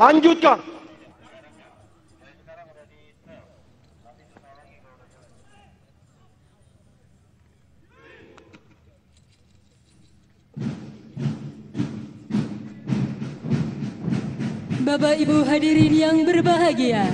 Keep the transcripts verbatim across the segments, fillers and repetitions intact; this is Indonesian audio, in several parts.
Lanjutkan. Bapak Ibu hadirin yang berbahagia,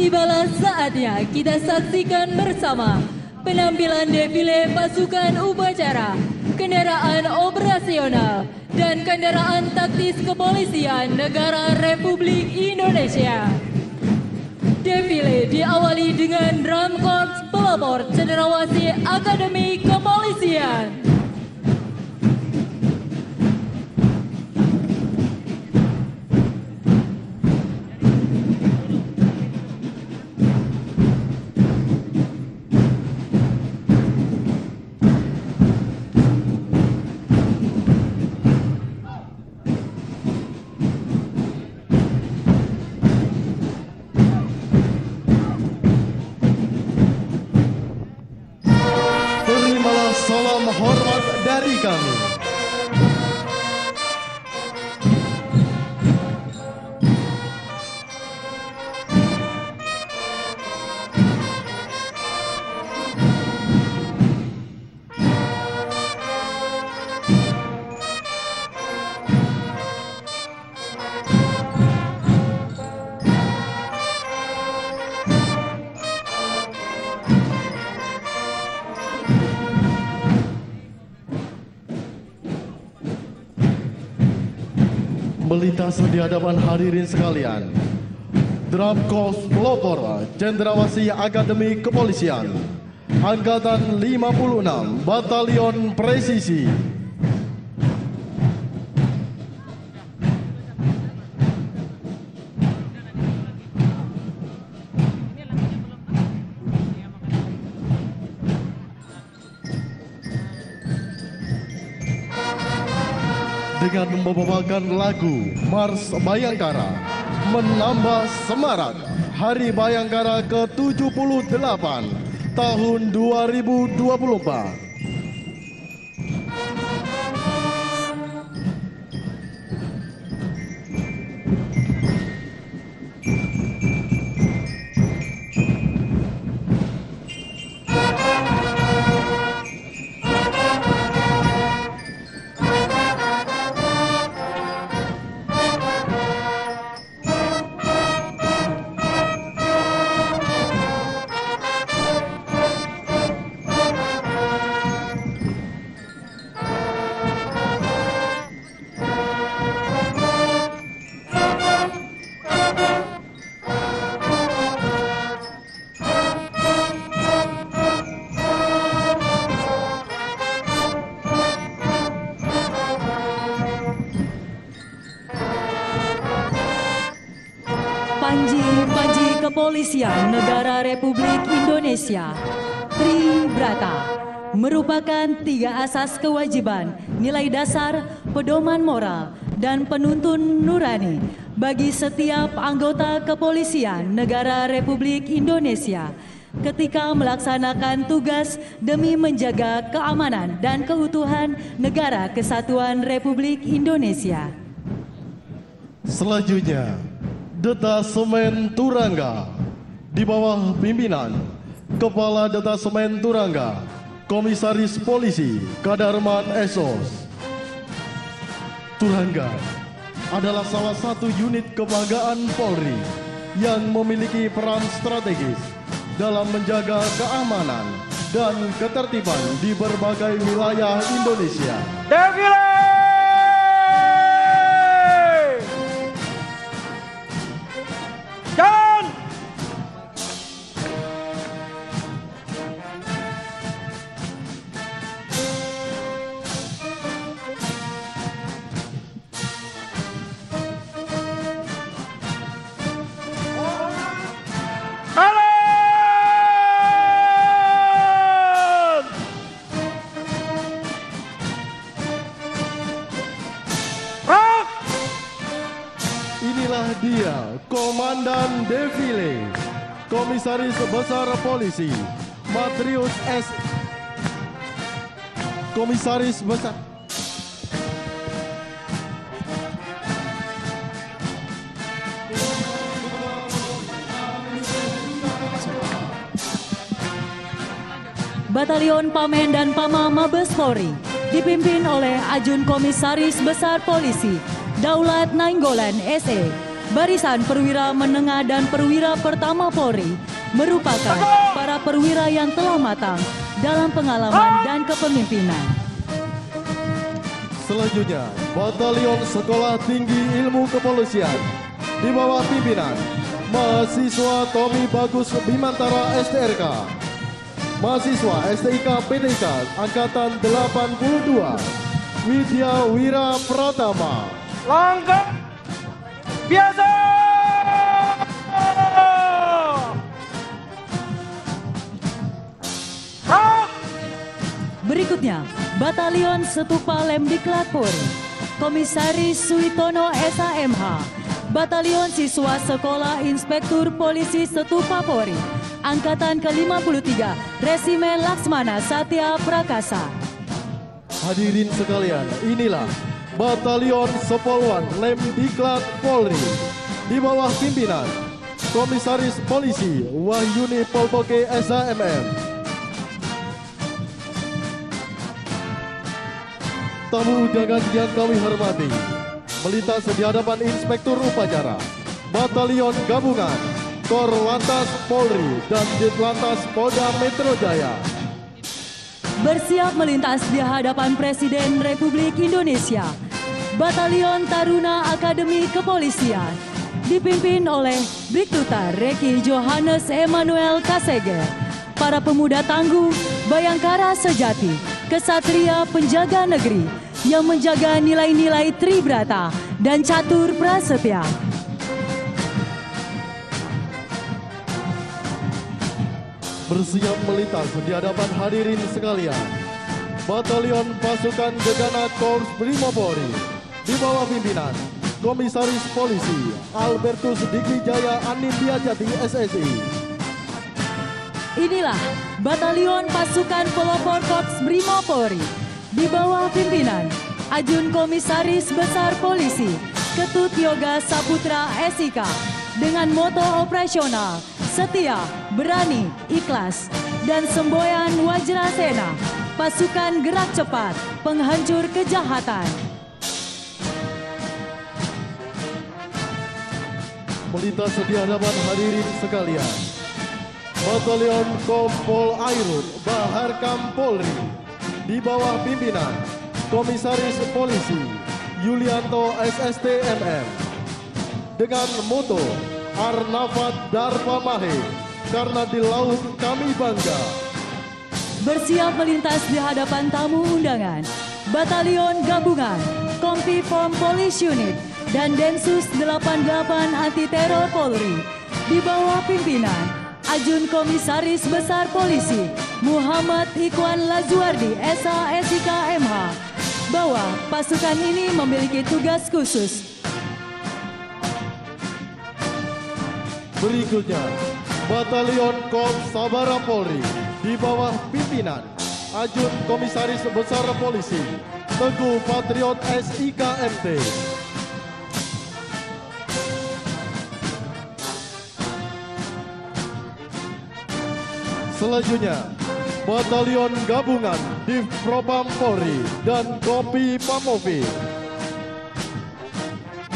tibalah saatnya kita saksikan bersama penampilan defile pasukan upacara, kendaraan operasional, dan kendaraan taktis kepolisian negara Republik Indonesia. Defile diawali dengan drum corps pelopor Cenderawasi Akademi Kepolisian. Salam hormat dari kami. Melintas di hadapan hadirin sekalian, Drapkos Lopora, Jendrawasi Akademi Kepolisian, Angkatan lima puluh enam, Batalion Presisi. Dengan membawakan lagu Mars Bhayangkara menambah semarak Hari Bhayangkara ke tujuh puluh delapan tahun dua ribu dua puluh empat. Kepolisian Negara Republik Indonesia, Tri Brata, merupakan tiga asas kewajiban, nilai dasar, pedoman moral, dan penuntun nurani bagi setiap anggota kepolisian Negara Republik Indonesia ketika melaksanakan tugas demi menjaga keamanan dan keutuhan Negara Kesatuan Republik Indonesia. Selanjutnya, Detasemen Turangga di bawah pimpinan Kepala Detasemen Turangga, Komisaris Polisi Kadarman Esos. Turangga adalah salah satu unit kebanggaan Polri yang memiliki peran strategis dalam menjaga keamanan dan ketertiban di berbagai wilayah Indonesia. Defile! Komandan Defile, Komisaris Besar Polisi Matrius S. Komisaris Besar Batalion Pamen dan Pama Mabes Polri dipimpin oleh Ajun Komisaris Besar Polisi Daulat Nainggolan S E. Barisan Perwira Menengah dan Perwira Pertama Polri merupakan para perwira yang telah matang dalam pengalaman dan kepemimpinan. Selanjutnya, Batalion Sekolah Tinggi Ilmu Kepolisian di bawah pimpinan mahasiswa Tomi Bagus Bimantara S T R K, mahasiswa S T I K P T K Angkatan delapan puluh dua, Widya Wira Pratama. Langkah biasa. Berikutnya, Batalion Setupalemdiklak Polri, Komisaris Suitono S H M H, Batalion Siswa Sekolah Inspektur Polisi Setupa Polri, Angkatan ke lima puluh tiga, Resimen Laksmana Satya Prakasa. Hadirin sekalian, inilah Batalion Sepol One Lemdiklat Polri di bawah pimpinan Komisaris Polisi Wahyuni Polpoke S A M M. Tamu undangan yang kami hormati, melintas di hadapan Inspektur Upacara, Batalion Gabungan Korlantas Polri dan Ditlantas Polda Metro Jaya bersiap melintas di hadapan Presiden Republik Indonesia. Batalion Taruna Akademi Kepolisian dipimpin oleh Brigtuta Reki Johannes Emanuel Kaseger. Para pemuda tangguh, bayangkara sejati, kesatria penjaga negeri yang menjaga nilai-nilai Tri Brata dan Catur Prasetya. Bersiap melintas di hadapan hadirin sekalian, Batalion Pasukan Gegana Korps Brimob Polri di bawah pimpinan Komisaris Polisi Albertus Dikwijaya Anindia Jati S S I. Inilah Batalion Pasukan Pelopor Korps Brimob Polri di bawah pimpinan Ajun Komisaris Besar Polisi Ketut Yoga Saputra S I K dengan moto operasional Setia, Berani, Ikhlas, dan Semboyan Wajrasena, pasukan gerak cepat, penghancur kejahatan. Melintas di hadapan hadirin sekalian, Batalion Kompol Airut Baharkam Polri di bawah pimpinan Komisaris Polisi Yulianto S S T M M dengan moto Arnafad Darpa Mahe, karena di laut kami bangga. Bersiap melintas di hadapan tamu undangan, Batalion Gabungan, Kompi Pom Polis Unit, dan Densus delapan puluh delapan Anti Teror Polri, di bawah pimpinan Ajun Komisaris Besar Polisi Muhammad Ikhwan Lazuardi S A S I K M H, bahwa pasukan ini memiliki tugas khusus. Berikutnya, Batalion Korps Sabara Polri di bawah pimpinan Ajun Komisaris Besar Polisi Teguh Patriot S I K M T. Selanjutnya, Batalion Gabungan Div Propam Polri dan Kompi Pamovi.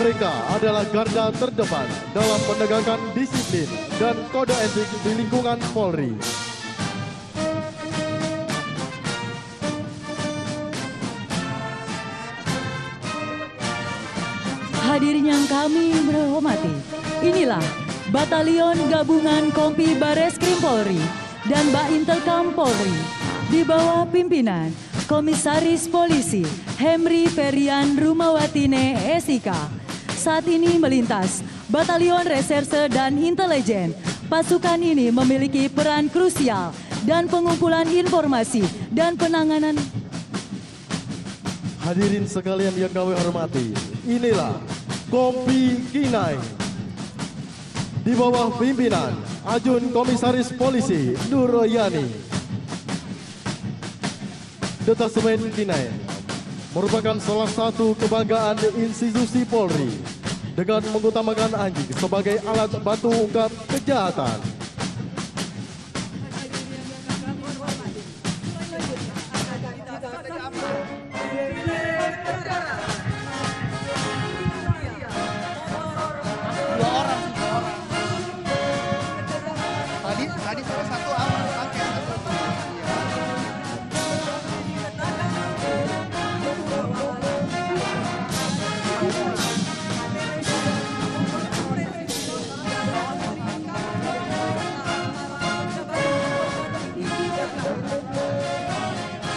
Mereka adalah garda terdepan dalam penegakan disiplin dan kode etik di lingkungan Polri. Hadirin yang kami hormati, inilah Batalion Gabungan Kompi Bareskrim Polri dan Baintelkam Polri di bawah pimpinan Komisaris Polisi Hemri Ferian Rumawatine S I K. Saat ini melintas, Batalion Reserse dan Intelijen. Pasukan ini memiliki peran krusial dan pengumpulan informasi dan penanganan. Hadirin sekalian yang kami hormati, inilah Kompi Kinai di bawah pimpinan Ajun Komisaris Polisi Nuroyani. Detasemen Kinai merupakan salah satu kebanggaan institusi Polri dengan mengutamakan anjing sebagai alat bantu ungkap kejahatan. Tadi tadi salah satu alat pakai atau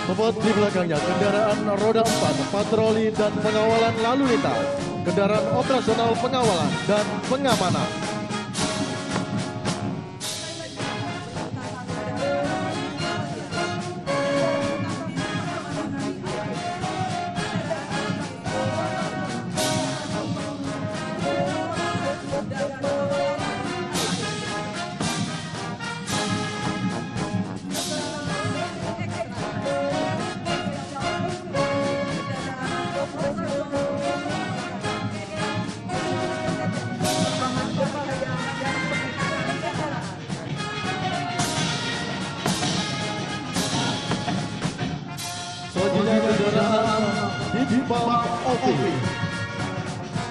tepat di belakangnya kendaraan roda empat, patroli dan pengawalan lalu lintas, kendaraan operasional pengawalan dan pengamanan.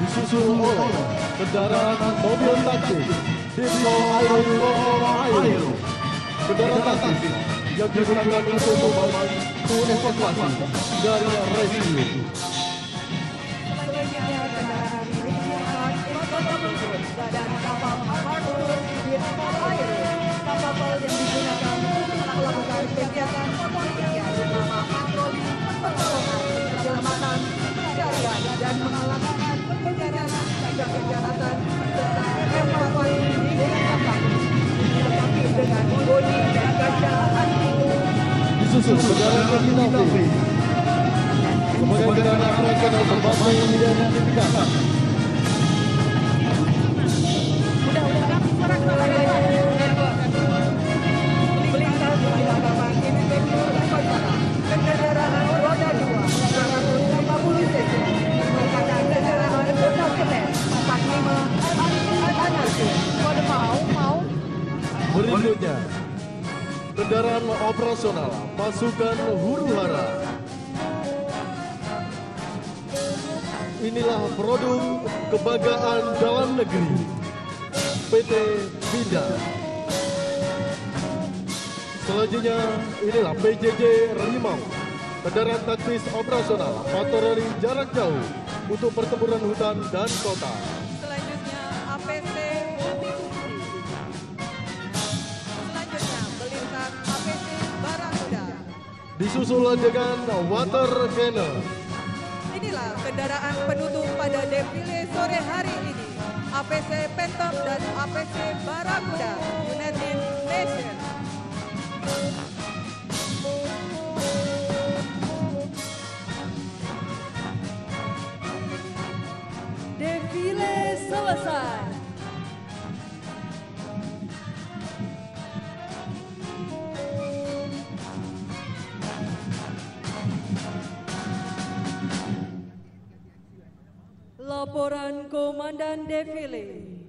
Disusul oleh kendaraan mobil taksi Depo Aero, kendaraan taksi yang digunakan untuk membantu evakuasi dari rescue. Disusul kendaraan koordinasi sebagai kendaraan operasional berbasis identifikasi. Berikutnya, kendaraan operasional pasukan huru-hara. Inilah produk kebanggaan dalam negeri, P T Binda. Selanjutnya, inilah P J J Rimau, kendaraan taktis operasional patroli jarak jauh untuk pertempuran hutan dan kota. Disusul dengan water cannon. Inilah kendaraan penutup pada defile sore hari ini, A P C Phantom dan A P C Barakuda United Nations. Defile selesai. Laporan Komandan Defile.